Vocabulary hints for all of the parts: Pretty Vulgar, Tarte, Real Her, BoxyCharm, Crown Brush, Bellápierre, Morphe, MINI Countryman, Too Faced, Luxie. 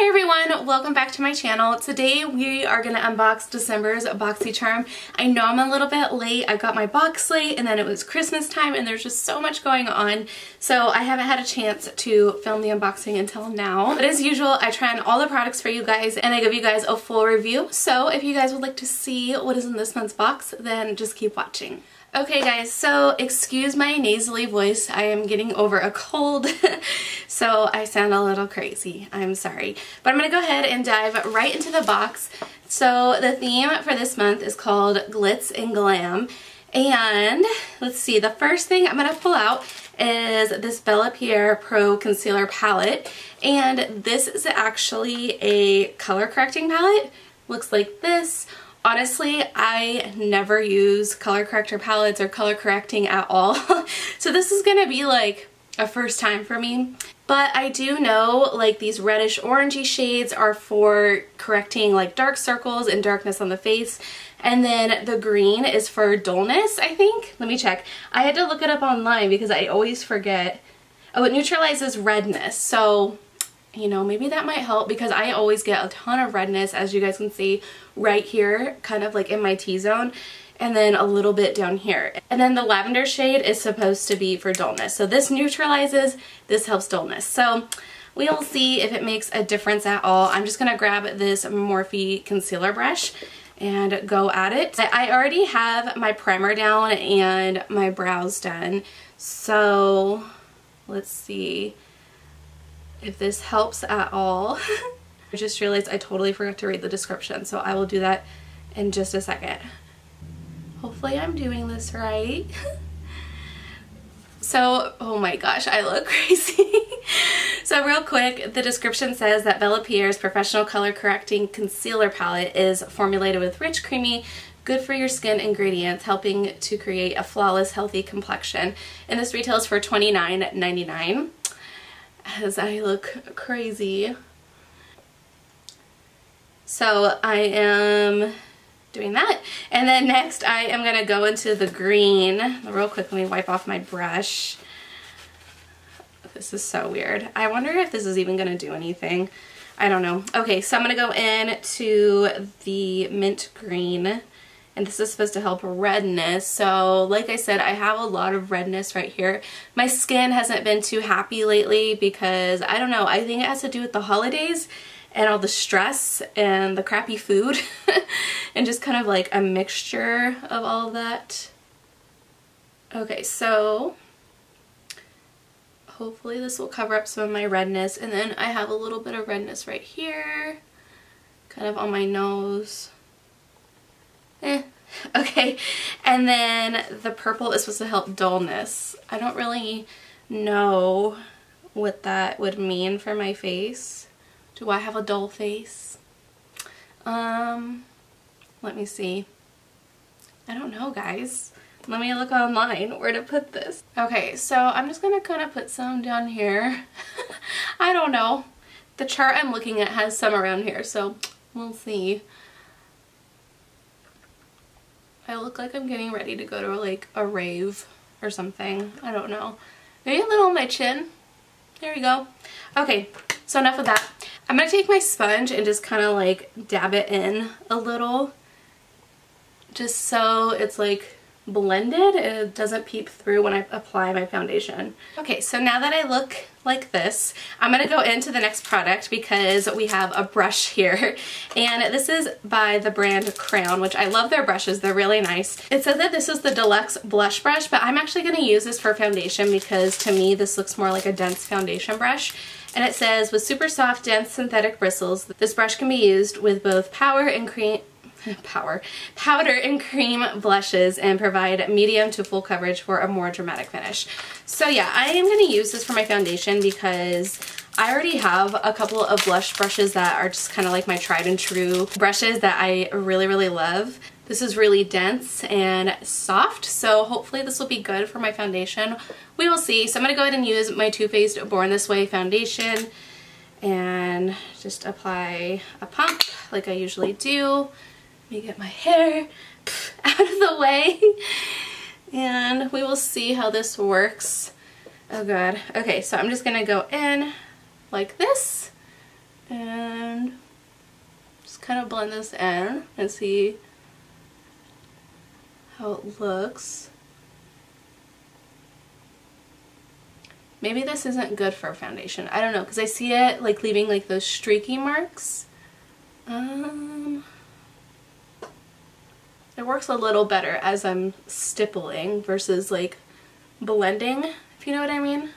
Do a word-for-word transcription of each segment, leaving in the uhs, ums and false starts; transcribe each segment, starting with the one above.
Hey everyone, welcome back to my channel. Today we are going to unbox December's BoxyCharm. I know I'm a little bit late. I got my box late and then it was Christmas time and there's just so much going on. So I haven't had a chance to film the unboxing until now. But as usual, I try on all the products for you guys and I give you guys a full review. So if you guys would like to see what is in this month's box, then just keep watching. Okay guys, so excuse my nasally voice. I am getting over a cold, so I sound a little crazy. I'm sorry. But I'm going to go ahead and dive right into the box. So the theme for this month is called Glitz and Glam. And let's see, the first thing I'm going to pull out is this Bellápierre Pro Concealer Palette. And this is actually a color correcting palette. Looks like this. Honestly, I never use color corrector palettes or color correcting at all. So this is going to be like a first time for me. But I do know like these reddish orangey shades are for correcting like dark circles and darkness on the face. And then the green is for dullness, I think. Let me check. I had to look it up online because I always forget. Oh, it neutralizes redness. So, you know, maybe that might help because I always get a ton of redness, as you guys can see right here, kind of like in my T-zone, and then a little bit down here. And then the lavender shade is supposed to be for dullness. So this neutralizes, this helps dullness. So we'll see if it makes a difference at all. I'm just going to grab this Morphe concealer brush and go at it. I already have my primer down and my brows done. So let's see if this helps at all. I just realized I totally forgot to read the description, so I will do that in just a second. Hopefully I'm doing this right. So, oh my gosh, I look crazy. So real quick, the description says that Bellápierre's Professional Color Correcting Concealer Palette is formulated with rich, creamy, good for your skin ingredients, helping to create a flawless, healthy complexion. And this retails for twenty-nine ninety-nine. As I look crazy. So I am doing that. And then next I am going to go into the green. Real quick, let me wipe off my brush. This is so weird. I wonder if this is even going to do anything. I don't know. Okay, so I'm going to go into the mint green. And this is supposed to help redness. So like I said, I have a lot of redness right here. My skin hasn't been too happy lately because, I don't know, I think it has to do with the holidays and all the stress and the crappy food and just kind of like a mixture of all of that. Okay, so hopefully this will cover up some of my redness. And then I have a little bit of redness right here, kind of on my nose. Eh. Okay, and then the purple is supposed to help dullness. I don't really know what that would mean for my face. Do I have a dull face? Um, let me see. I don't know, guys. Let me look online where to put this. Okay, so I'm just gonna kind of put some down here. I don't know. The chart I'm looking at has some around here, so we'll see. I look like I'm getting ready to go to like a rave or something. I don't know. Maybe a little on my chin. There we go. Okay, so enough of that. I'm going to take my sponge and just kind of like dab it in a little. Just so it's like blended and it doesn't peep through when I apply my foundation. Okay, so now that I look like this, I'm going to go into the next product because we have a brush here. And this is by the brand Crown, which I love their brushes. They're really nice. It says that this is the Deluxe Blush Brush, but I'm actually going to use this for foundation because to me this looks more like a dense foundation brush. And it says, with super soft, dense synthetic bristles, this brush can be used with both power and cream Power. powder and cream blushes and provide medium to full coverage for a more dramatic finish. So yeah, I am going to use this for my foundation because I already have a couple of blush brushes that are just kind of like my tried and true brushes that I really, really love. This is really dense and soft, so hopefully this will be good for my foundation. We will see. So I'm going to go ahead and use my Too Faced Born This Way foundation and just apply a pump like I usually do. Let me get my hair out of the way and we will see how this works. Oh god. Okay, so I'm just gonna go in like this and just kind of blend this in and see how it looks. Maybe this isn't good for foundation. I don't know, because I see it like leaving like those streaky marks. Um, it works a little better as I'm stippling versus like blending, if you know what I mean.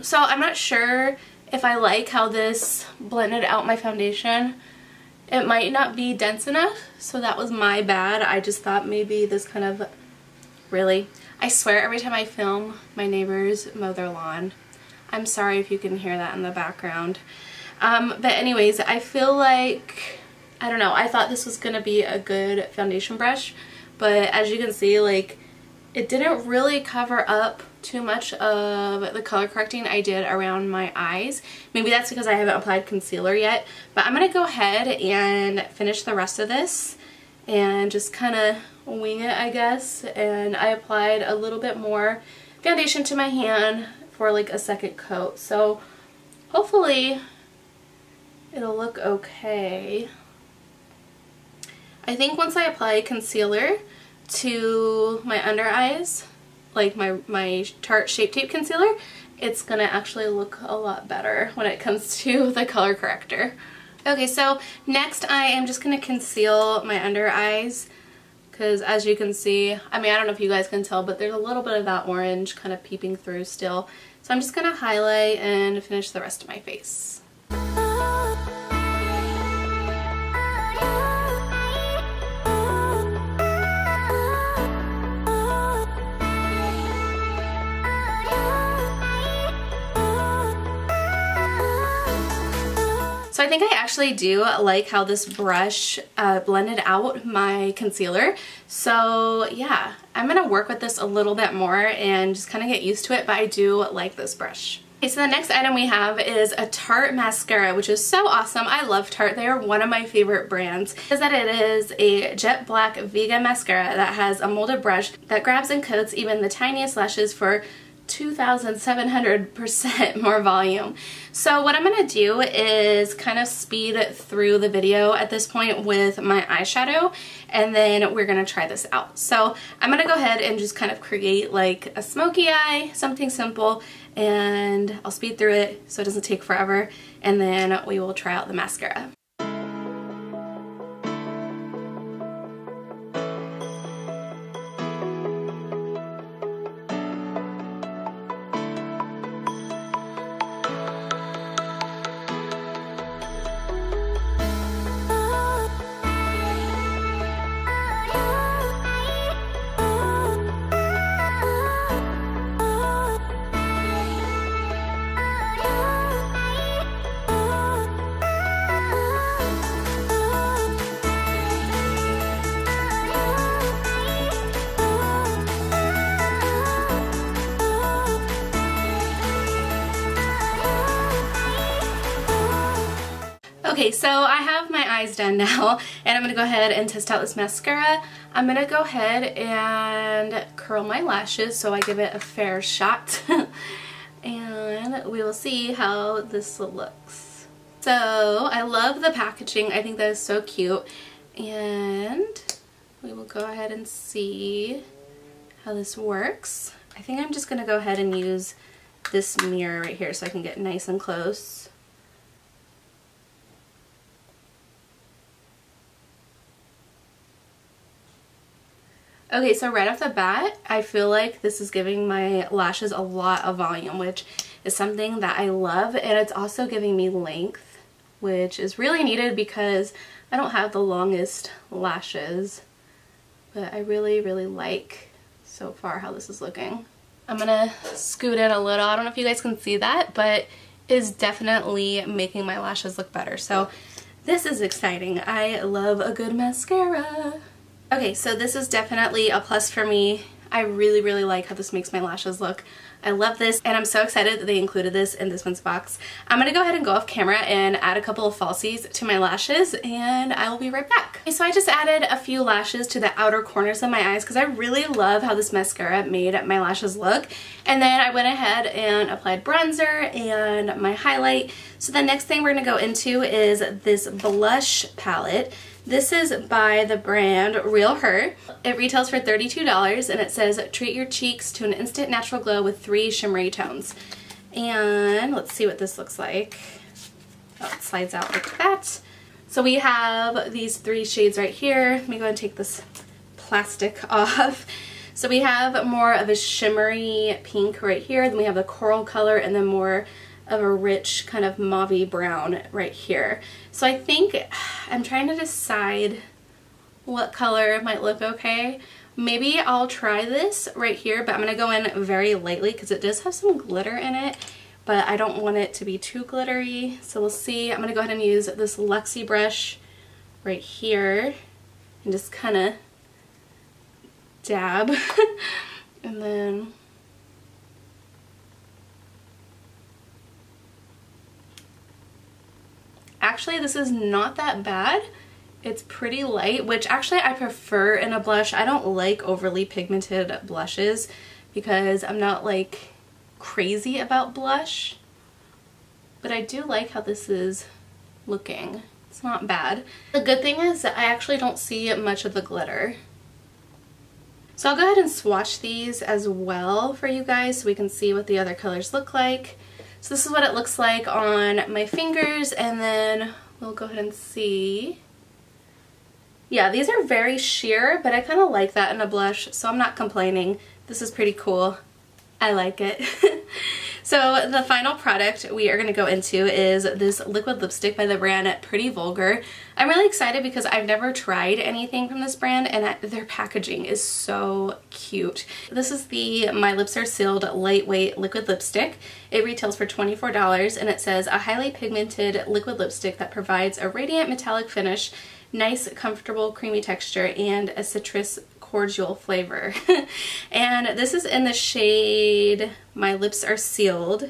So I'm not sure if I like how this blended out my foundation. It might not be dense enough, so that was my bad. I just thought maybe this kind of, really, I swear every time I film, my neighbors mow their lawn. I'm sorry if you can hear that in the background. Um, but anyways, I feel like, I don't know, I thought this was going to be a good foundation brush, but as you can see, like, it didn't really cover up too much of the color correcting I did around my eyes. Maybe that's because I haven't applied concealer yet, but I'm gonna go ahead and finish the rest of this and just kind of wing it, I guess. And I applied a little bit more foundation to my hand for like a second coat, so hopefully it'll look okay. I think once I apply concealer to my under eyes, like my, my Tarte Shape Tape Concealer, it's gonna actually look a lot better when it comes to the color corrector. Okay, so next I am just gonna conceal my under eyes, because as you can see, I mean, I don't know if you guys can tell, but there's a little bit of that orange kind of peeping through still. So I'm just gonna highlight and finish the rest of my face. So I think I actually do like how this brush uh, blended out my concealer. So yeah, I'm going to work with this a little bit more and just kind of get used to it, but I do like this brush. Okay, so the next item we have is a Tarte mascara, which is so awesome. I love Tarte. They are one of my favorite brands. Is that it is a jet black vegan mascara that has a molded brush that grabs and coats even the tiniest lashes for two thousand seven hundred percent more volume. So what I'm going to do is kind of speed through the video at this point with my eyeshadow, and then we're going to try this out. So I'm going to go ahead and just kind of create like a smoky eye, something simple, and I'll speed through it so it doesn't take forever, and then we will try out the mascara. Okay, so I have my eyes done now, and I'm going to go ahead and test out this mascara. I'm going to go ahead and curl my lashes so I give it a fair shot, and we will see how this looks. So I love the packaging. I think that is so cute, and we will go ahead and see how this works. I think I'm just going to go ahead and use this mirror right here so I can get nice and close. Okay, so right off the bat, I feel like this is giving my lashes a lot of volume, which is something that I love, and it's also giving me length, which is really needed because I don't have the longest lashes, but I really, really like so far how this is looking. I'm gonna scoot in a little. I don't know if you guys can see that, but it is definitely making my lashes look better, so this is exciting. I love a good mascara. Okay, so this is definitely a plus for me. I really, really like how this makes my lashes look. I love this, and I'm so excited that they included this in this month's box. I'm gonna go ahead and go off camera and add a couple of falsies to my lashes, and I will be right back. Okay, so I just added a few lashes to the outer corners of my eyes because I really love how this mascara made my lashes look. And then I went ahead and applied bronzer and my highlight. So the next thing we're gonna go into is this blush palette. This is by the brand Real Her. It retails for thirty-two dollars and it says, treat your cheeks to an instant natural glow with three shimmery tones. And let's see what this looks like. Oh, it slides out like that. So we have these three shades right here. Let me go and take this plastic off. So we have more of a shimmery pink right here. Then we have the coral color and then more of a rich kind of mauve-y brown right here. So I think I'm trying to decide what color might look okay. Maybe I'll try this right here, but I'm gonna go in very lightly because it does have some glitter in it, but I don't want it to be too glittery. So we'll see. I'm gonna go ahead and use this Luxie brush right here and just kind of dab and then actually, this is not that bad. It's pretty light, which actually I prefer in a blush. I don't like overly pigmented blushes because I'm not like crazy about blush. But I do like how this is looking. It's not bad. The good thing is that I actually don't see much of the glitter. So I'll go ahead and swatch these as well for you guys so we can see what the other colors look like. So this is what it looks like on my fingers, and then we'll go ahead and see. Yeah, these are very sheer, but I kind of like that in a blush, so I'm not complaining. This is pretty cool. I like it. So the final product we are going to go into is this liquid lipstick by the brand Pretty Vulgar. I'm really excited because I've never tried anything from this brand, and their packaging is so cute. This is the My Lips Are Sealed Lightweight Liquid Lipstick. It retails for twenty-four dollars, and it says, a highly pigmented liquid lipstick that provides a radiant metallic finish, nice, comfortable, creamy texture, and a citrus cordial flavor. And this is in the shade My Lips Are Sealed,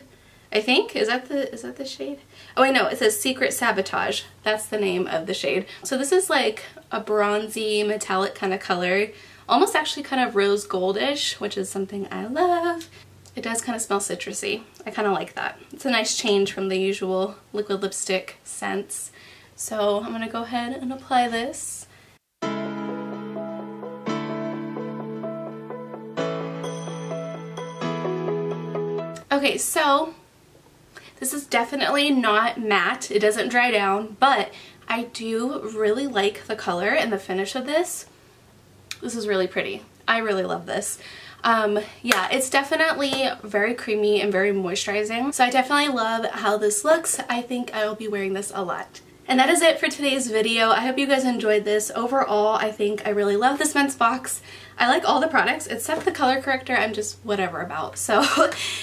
I think. Is that the is that the shade? Oh, I know, it says Secret Sabotage. That's the name of the shade. So this is like a bronzy metallic kind of color, almost actually kind of rose goldish, which is something I love. It does kind of smell citrusy. I kind of like that. It's a nice change from the usual liquid lipstick scents. So I'm gonna go ahead and apply this. Okay, so this is definitely not matte. It doesn't dry down, but I do really like the color and the finish of this. This is really pretty. I really love this. Um, yeah, it's definitely very creamy and very moisturizing. So I definitely love how this looks. I think I will be wearing this a lot. And that is it for today's video. I hope you guys enjoyed this. Overall, I think I really love this month's box. I like all the products except the color corrector. I'm just whatever about. So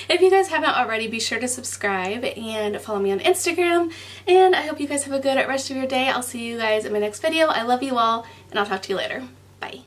if you guys haven't already, be sure to subscribe and follow me on Instagram. And I hope you guys have a good rest of your day. I'll see you guys in my next video. I love you all, and I'll talk to you later. Bye.